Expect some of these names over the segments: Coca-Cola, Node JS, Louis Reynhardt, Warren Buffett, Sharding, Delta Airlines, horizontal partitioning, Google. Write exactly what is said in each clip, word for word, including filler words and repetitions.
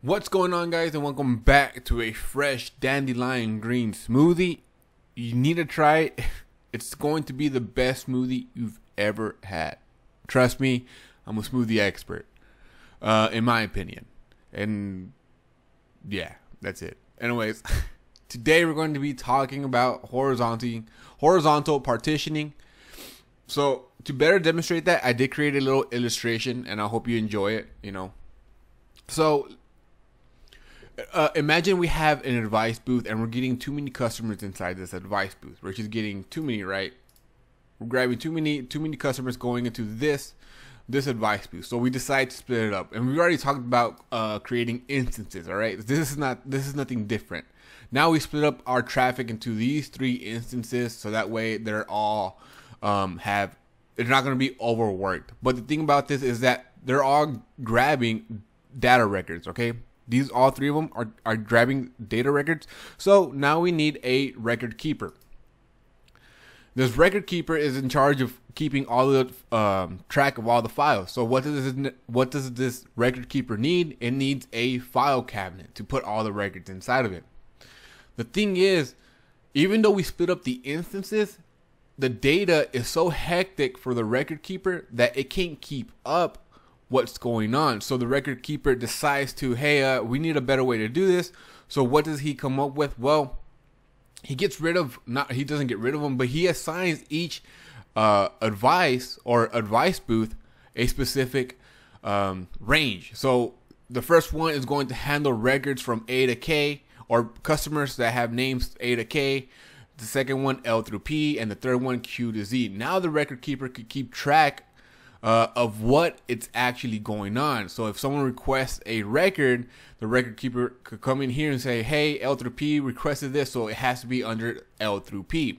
What's going on, guys, and welcome back to a fresh dandelion green smoothie. You need to try it. It's going to be the best smoothie you've ever had. Trust me, I'm a smoothie expert, uh, in my opinion. And yeah, that's it. Anyways, today we're going to be talking about horizontal, horizontal partitioning. So to better demonstrate that, I did create a little illustration, and I hope you enjoy it, you know. So Uh, imagine we have an advice booth and we're getting too many customers inside this advice booth. We're just getting too many, right? We're grabbing too many, too many customers going into this, this advice booth. So we decide to split it up. And we already talked about uh, creating instances. All right, this is not, this is nothing different. Now we split up our traffic into these three instances, so that way they're all um, have. They're not going to be overworked. But the thing about this is that they're all grabbing data records. Okay. These all three of them are, are grabbing data records. So now we need a record keeper. This record keeper is in charge of keeping all the um, track of all the files. So what does this, what does this record keeper need? It needs a file cabinet to put all the records inside of it. The thing is, even though we split up the instances, the data is so hectic for the record keeper that it can't keep up what's going on. So the record keeper decides to, hey, uh, we need a better way to do this. So what does he come up with? Well, he gets rid of, not, he doesn't get rid of them, but he assigns each uh, advice or advice booth a specific um, range. So the first one is going to handle records from A to K, or customers that have names A to K. The second one, L through P, and the third one, Q to Z. Now the record keeper could keep track Uh, of what it's actually going on. So if someone requests a record, the record keeper could come in here and say, hey, L through P requested this, so it has to be under L through P.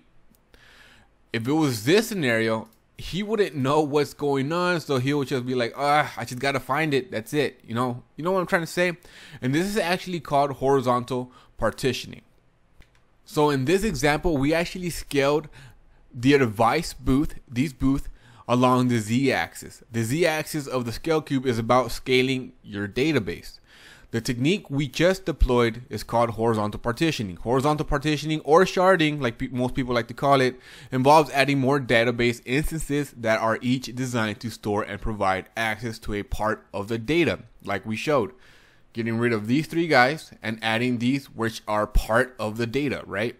If it was this scenario, he wouldn't know what's going on, so he would just be like, ah, I just gotta find it, that's it. You know, you know what I'm trying to say? And this is actually called horizontal partitioning. So in this example, we actually scaled the advice booth, these booths, along the z-axis. The z-axis of the scale cube is about scaling your database. The technique we just deployed is called horizontal partitioning. Horizontal partitioning, or sharding, like pe- most people like to call it, involves adding more database instances that are each designed to store and provide access to a part of the data, like we showed. Getting rid of these three guys and adding these which are part of the data, right?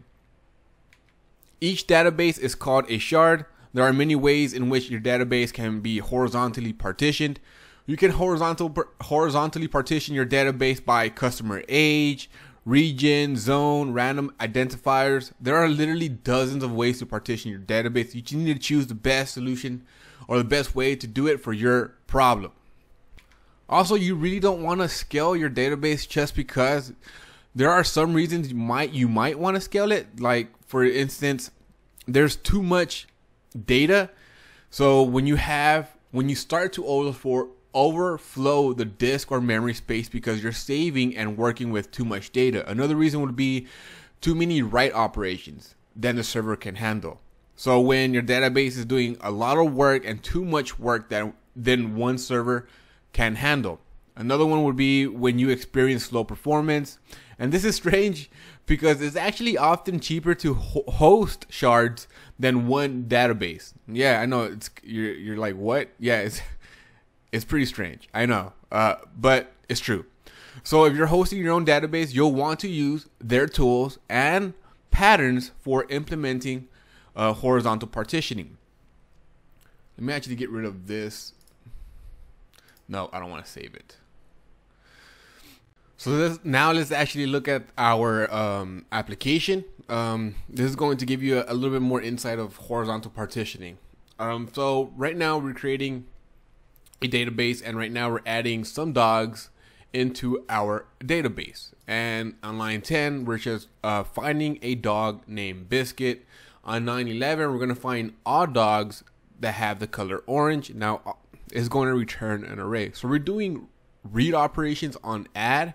Each database is called a shard. There are many ways in which your database can be horizontally partitioned. You can horizontal, horizontally partition your database by customer age, region, zone, random identifiers. There are literally dozens of ways to partition your database. You just need to choose the best solution or the best way to do it for your problem. Also, you really don't want to scale your database just because there are some reasons you might, you might want to scale it. Like, for instance, there's too much data. So when you have, when you start to overflow, overflow the disk or memory space because you're saving and working with too much data. Another reason would be too many write operations than the server can handle. So when your database is doing a lot of work and too much work that then one server can handle. Another one would be when you experience slow performance. And this is strange because it's actually often cheaper to ho host shards than one database. Yeah, I know, it's you're, you're like, what? Yeah, it's, it's pretty strange. I know, uh, but it's true. So if you're hosting your own database, you'll want to use their tools and patterns for implementing uh, horizontal partitioning. Let me actually get rid of this. No, I don't want to save it. So this, now let's actually look at our um, application. Um, this is going to give you a, a little bit more insight of horizontal partitioning. Um, so right now we're creating a database, and right now we're adding some dogs into our database. And on line ten, we're just uh, finding a dog named Biscuit. On nine eleven, we're going to find all dogs that have the color orange. Now it's going to return an array. So we're doing read operations on add,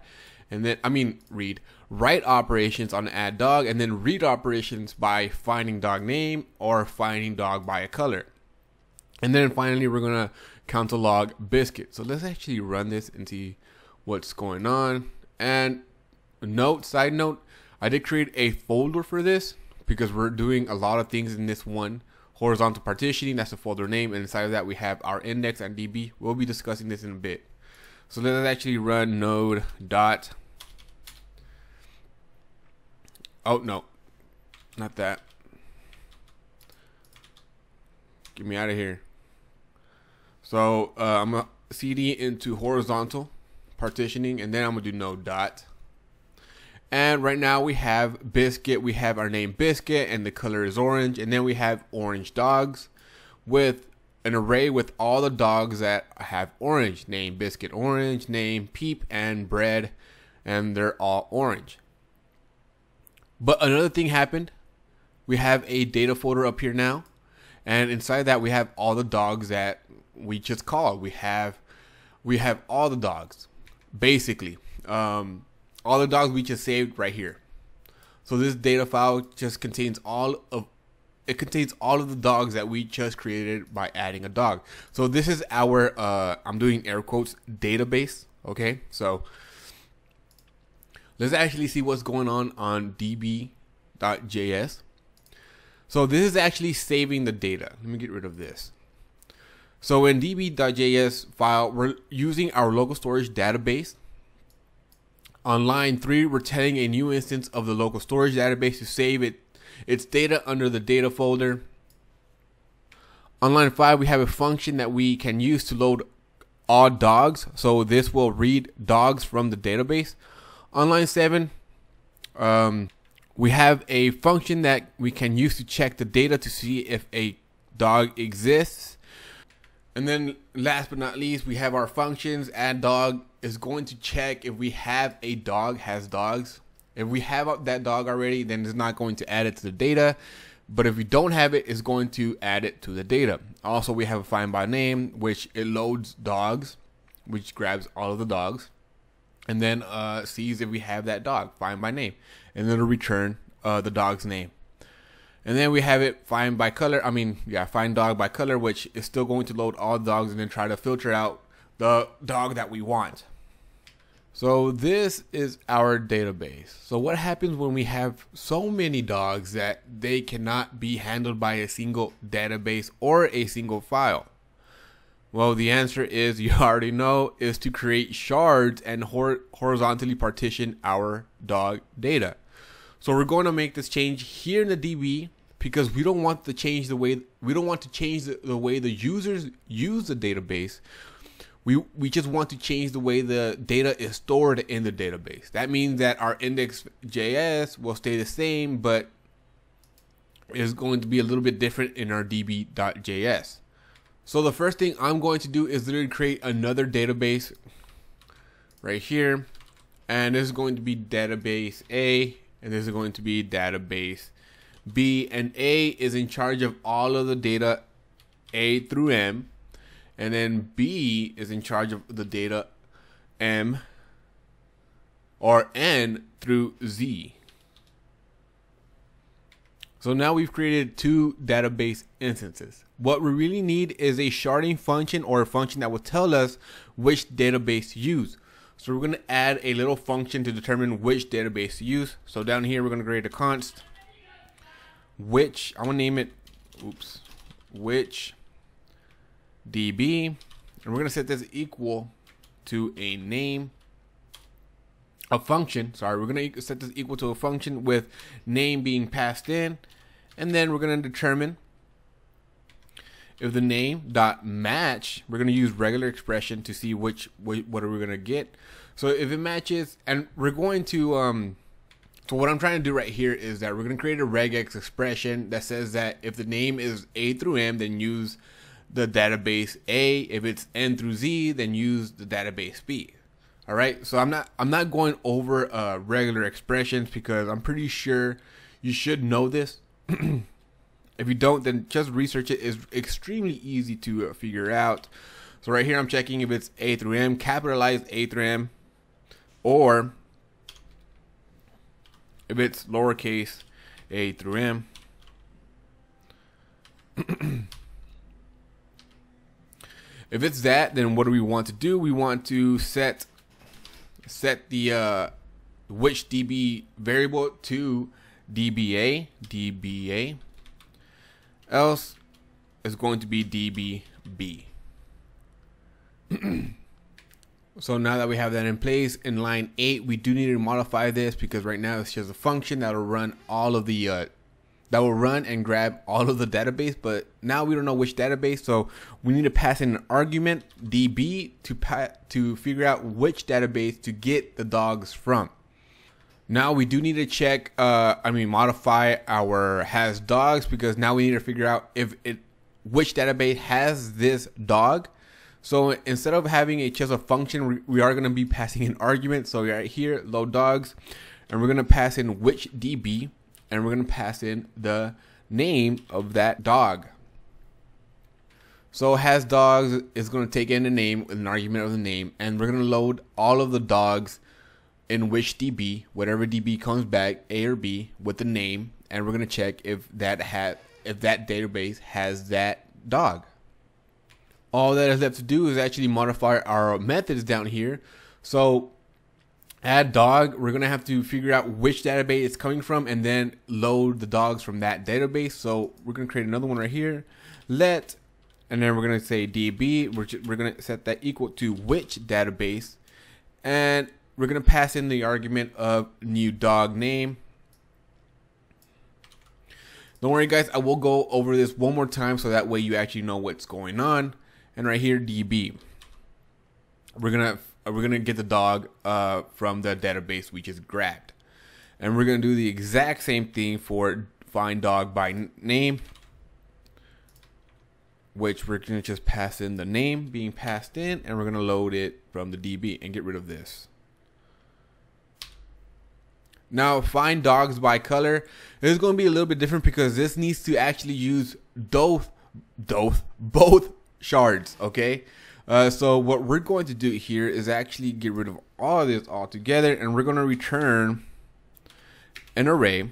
and then I mean read write operations on add dog, and then read operations by finding dog name or finding dog by a color. And then finally we're gonna count to log Biscuit. So let's actually run this and see what's going on. And note, side note, I did create a folder for this because we're doing a lot of things in this one. Horizontal partitioning, that's the folder name, and inside of that we have our index and D B. We'll be discussing this in a bit. So let's actually run node dot. Oh no, not that. Get me out of here. So uh, I'm gonna C D into horizontal partitioning, and then I'm gonna do node dot. And right now we have Biscuit, we have our name Biscuit, and the color is orange, and then we have orange dogs with an array with all the dogs that have orange, name Biscuit orange, name Peep, and Bread, and they're all orange. But another thing happened. We have a data folder up here now, and inside that we have all the dogs that we just called. We have we have all the dogs, basically. Um, All the dogs we just saved right here. So this data file just contains all of, it contains all of the dogs that we just created by adding a dog. So this is our, uh, I'm doing air quotes, database. Okay, so let's actually see what's going on on D B dot J S. So this is actually saving the data. Let me get rid of this. So in D B dot J S file, we're using our local storage database. On line three, we're telling a new instance of the local storage database to save it, its data under the data folder. On line five, we have a function that we can use to load all dogs. So this will read dogs from the database. On line seven, um, we have a function that we can use to check the data to see if a dog exists. And then last but not least, we have our functions. Add dog is going to check if we have a dog, has dogs. If we have that dog already, then it's not going to add it to the data. But if we don't have it, it's going to add it to the data. Also, we have a find by name, which it loads dogs, which grabs all of the dogs, and then uh, sees if we have that dog, find by name. And then it'll return uh, the dog's name. And then we have it find by color. I mean, yeah, find dog by color, which is still going to load all dogs and then try to filter out the dog that we want. So this is our database. So what happens when we have so many dogs that they cannot be handled by a single database or a single file? Well, the answer is, you already know, is to create shards and hor- horizontally partition our dog data. So we're going to make this change here in the D B because we don't want to change the way we don't want to change the, the way the users use the database. We we just want to change the way the data is stored in the database. That means that our index dot J S will stay the same, but is going to be a little bit different in our D B dot J S. So the first thing I'm going to do is literally create another database right here, and this is going to be database A. And this is going to be database B, and A is in charge of all of the data A through M, and then B is in charge of the data M or N through Z. So now we've created two database instances. What we really need is a sharding function, or a function that will tell us which database to use. So we're going to add a little function to determine which database to use. So down here, we're going to create a const, which I'm going to name it, oops, which D B, and we're going to set this equal to a name, a function. Sorry, we're going to set this equal to a function with name being passed in, and then we're going to determine if the name dot match, we're going to use regular expression to see which, which what are we going to get. So if it matches, and we're going to um so what I'm trying to do right here is that we're going to create a regex expression that says that if the name is A through M, then use the database A. If it's N through Z, then use the database B. All right, so I'm not I'm not going over uh regular expressions because I'm pretty sure you should know this. If you don't, then just research it. It's extremely easy to uh, figure out. So right here, I'm checking if it's A through M, capitalized A through M, or if it's lowercase A through M. If it's that, then what do we want to do? We want to set set the uh, which D B variable to D B A, D B A, else it's going to be D B B. So now that we have that in place, in line eight, we do need to modify this, because right now it's just a function that will run all of the, uh, that will run and grab all of the database, but now we don't know which database, so we need to pass in an argument, D B, to, pa to figure out which database to get the dogs from. Now we do need to check, uh, I mean modify our has dogs, because now we need to figure out if it, which database has this dog. So instead of having a just a function, we are going to be passing an argument. So right here, load dogs, and we're going to pass in which D B, and we're going to pass in the name of that dog. So has dogs is going to take in a name, an argument of the name, and we're going to load all of the dogs in which D B, whatever D B comes back, A or B, with the name, and we're going to check if that has, if that database has that dog. All that is left to do is actually modify our methods down here. So add dog, we're gonna have to figure out which database it's coming from and then load the dogs from that database. So we're gonna create another one right here, let, and then we're gonna say D B, which we're gonna set that equal to which database, and we're gonna pass in the argument of new dog name. Don't worry guys, I will go over this one more time so that way you actually know what's going on. And right here, D B, we're gonna we're gonna get the dog uh, from the database we just grabbed, and we're gonna do the exact same thing for find dog by name, which we're gonna just pass in the name being passed in, and we're gonna load it from the D B and get rid of this. Now find dogs by color is gonna be a little bit different because this needs to actually use both both both. shards, okay? Uh, so what we're going to do here is actually get rid of all of this all together, and we're going to return an array.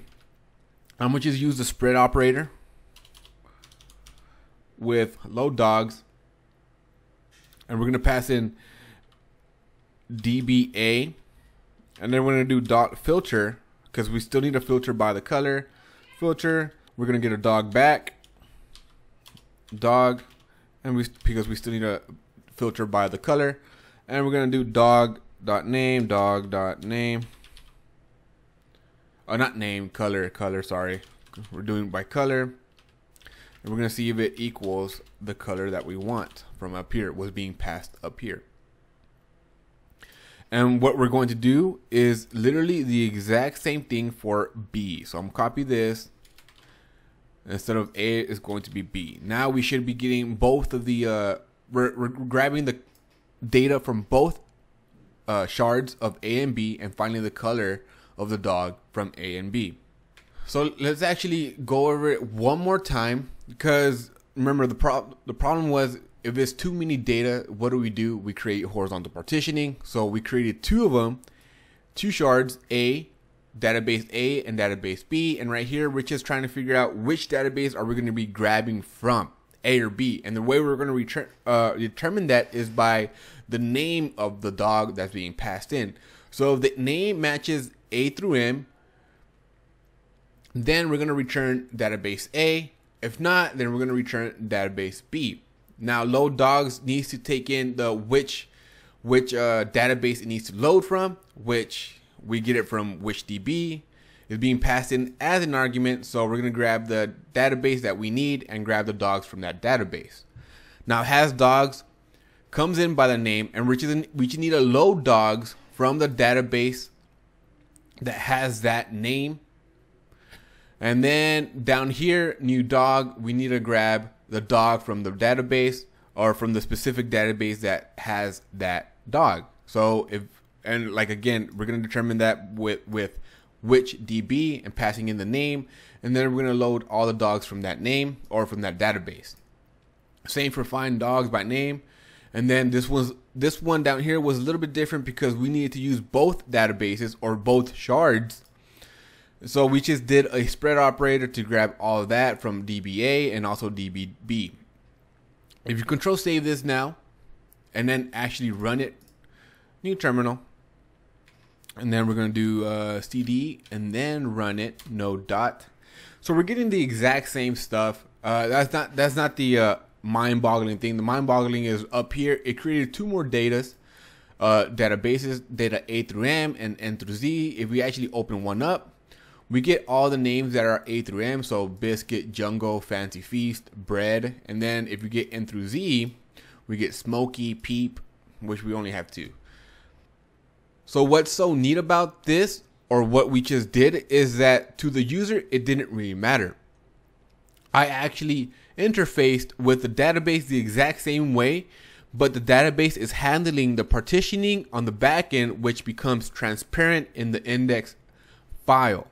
I'm going to just use the spread operator with load dogs, and we're going to pass in D B A, and then we're going to do dot filter because we still need to filter by the color. Filter, we're going to get a dog back, dog. And we, because we still need to filter by the color, and we're gonna do dog.name, dog.name, oh not name, color, color, sorry. We're doing by color, and we're gonna see if it equals the color that we want from up here, was being passed up here. And what we're going to do is literally the exact same thing for B. So I'm gonna copy this. Instead of A, it's going to be B. Now we should be getting both of the, uh, we're, we're grabbing the data from both uh, shards of A and B, and finding the color of the dog from A and B. So let's actually go over it one more time, because remember the, prob the problem was if there's too many data, what do we do? We create horizontal partitioning. So we created two of them, two shards, A, database A and database B, and right here we're just trying to figure out which database are we going to be grabbing from, A or B, and the way we're going to uh, determine that is by the name of the dog that's being passed in. So if the name matches A through M, then we're going to return database A. If not, then we're going to return database B. Now load dogs needs to take in the which which uh, database it needs to load from, which we get it from which D B is being passed in as an argument. So we're going to grab the database that we need and grab the dogs from that database. Now has dogs comes in by the name, and we just need to load dogs from the database that has that name. And then down here, new dog, we need to grab the dog from the database, or from the specific database that has that dog. So if And like, again, we're going to determine that with, with which D B and passing in the name. And then we're going to load all the dogs from that name or from that database. Same for find dogs by name. And then this was, this one down here was a little bit different because we needed to use both databases or both shards. So we just did a spread operator to grab all of that from D B A and also D B B. If you control save this now and then actually run it, new terminal. and then we're going to do uh, cd and then run it node dot. So we're getting the exact same stuff. Uh, that's not that's not the uh, mind-boggling thing. The mind-boggling is up here. It created two more datas, uh, databases, data A through M and N through Z. If we actually open one up, we get all the names that are A through M, so Biscuit, Jungle, Fancy Feast, Bread, and then if we get N through Z, we get Smokey, Peep, which we only have two. So what's so neat about this, or what we just did, is that to the user, it didn't really matter. I actually interfaced with the database the exact same way, but the database is handling the partitioning on the back end, which becomes transparent in the index file.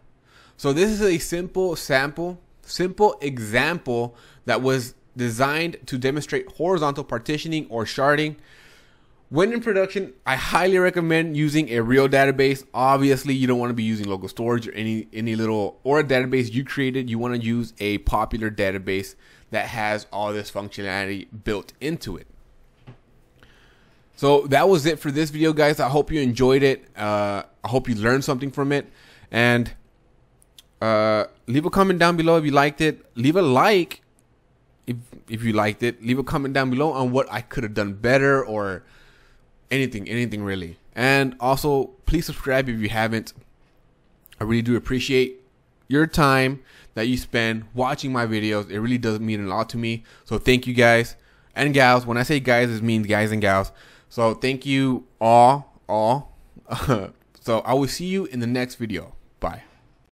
So this is a simple sample, simple example that was designed to demonstrate horizontal partitioning or sharding. When in production, I highly recommend using a real database. Obviously, you don't want to be using local storage or any, any little, or a database you created. You want to use a popular database that has all this functionality built into it. So that was it for this video, guys. I hope you enjoyed it. Uh, I hope you learned something from it. And uh, leave a comment down below if you liked it. Leave a like if, if you liked it. Leave a comment down below on what I could have done better, or anything, anything really. And also, please subscribe if you haven't. I really do appreciate your time that you spend watching my videos. It really does mean a lot to me. So thank you, guys and gals. When I say guys, it means guys and gals. So thank you all, all. So I will see you in the next video. Bye.